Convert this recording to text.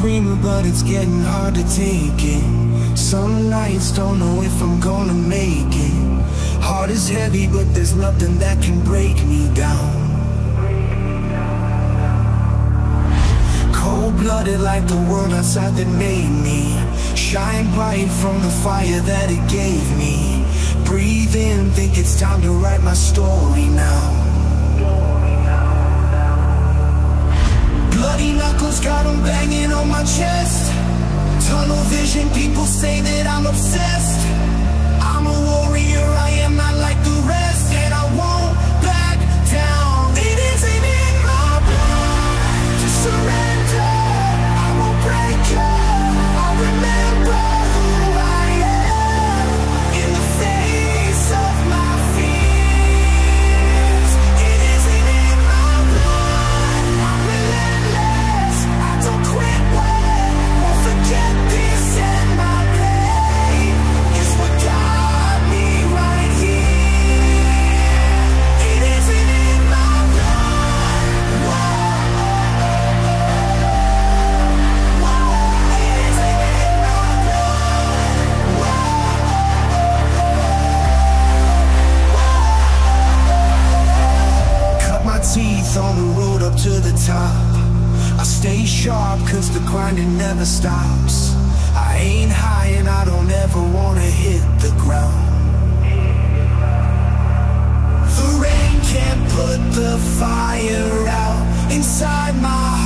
dreamer, but it's getting hard to take it. Some nights don't know if I'm gonna make it. Heart is heavy, but there's nothing that can break me down. Cold-blooded like the world outside that made me. Shine bright from the fire that it gave me. Breathe in, think it's time to write my story now. Bloody knuckles got them banging on my chest. Tunnel vision, people say that I'm obsessed. I'm a warrior, I am not like the rest. And I won't back down. It isn't in my blood to surrender. I won't break up, I'll remember who I am. In the face of my fears, it isn't in my blood. I'm relentless, I don't quit when won't forget this, and my pain is what got me right here. It isn't in my blood. Whoa, it isn't in my blood. Cut my teeth on the road up to the top. I stay sharp cause the grinding never stops. I ain't high and I don't ever wanna hit the ground. The rain can't put the fire out inside my heart.